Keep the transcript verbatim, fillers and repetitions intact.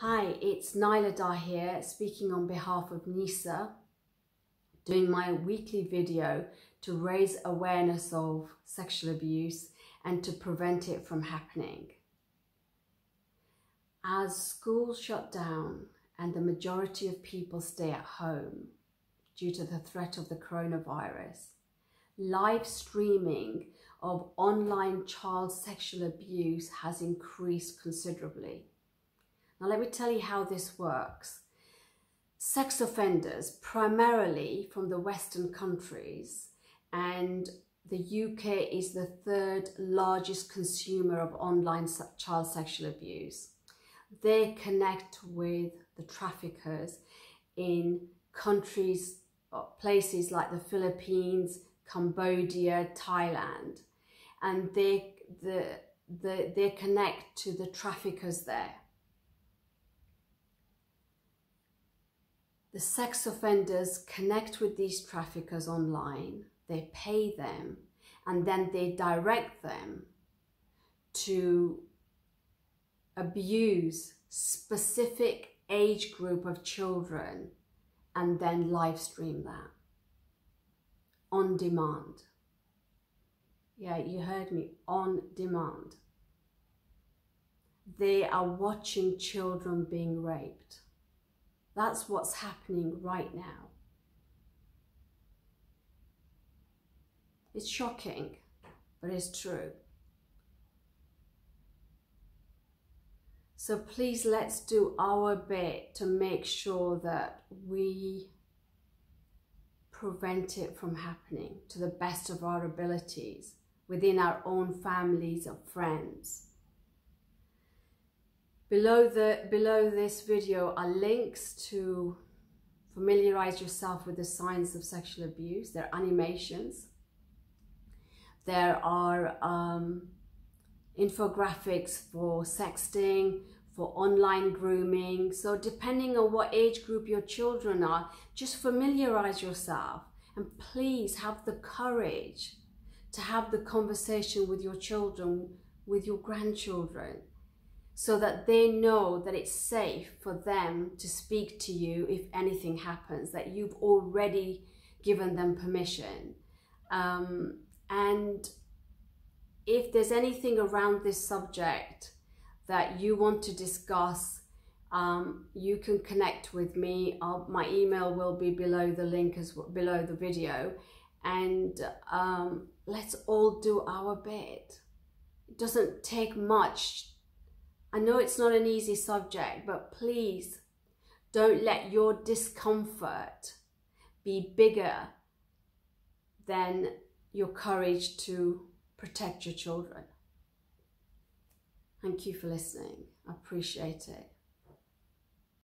Hi, it's Naila Darr here, speaking on behalf of Nisa, doing my weekly video to raise awareness of sexual abuse and to prevent it from happening. As schools shut down and the majority of people stay at home due to the threat of the coronavirus, live streaming of online child sexual abuse has increased considerably. Now let me tell you how this works. Sex offenders, primarily from the Western countries, and the U K is the third largest consumer of online child sexual abuse. They connect with the traffickers in countries, places like the Philippines, Cambodia, Thailand, and they, the, the, they connect to the traffickers there. The sex offenders connect with these traffickers online, they pay them, and then they direct them to abuse specific age group of children and then live stream that on demand. Yeah, you heard me, on demand. They are watching children being raped. That's what's happening right now. It's shocking, but it's true. So please, let's do our bit to make sure that we prevent it from happening to the best of our abilities within our own families or friends. Below, the, below this video are links to familiarise yourself with the signs of sexual abuse. There are animations, there are um, infographics for sexting, for online grooming. So depending on what age group your children are, just familiarise yourself and please have the courage to have the conversation with your children, with your grandchildren, so that they know that it's safe for them to speak to you if anything happens, that you've already given them permission. Um, and if there's anything around this subject that you want to discuss, um, you can connect with me. I'll, my email will be below the link, as well, below the video. And um, let's all do our bit. It doesn't take much. I know it's not an easy subject, but please don't let your discomfort be bigger than your courage to protect your children. Thank you for listening. I appreciate it.